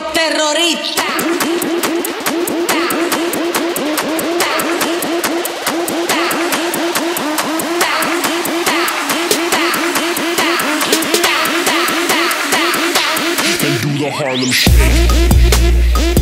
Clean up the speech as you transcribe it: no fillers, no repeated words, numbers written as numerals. los terroristas. They do the Harlem Shake.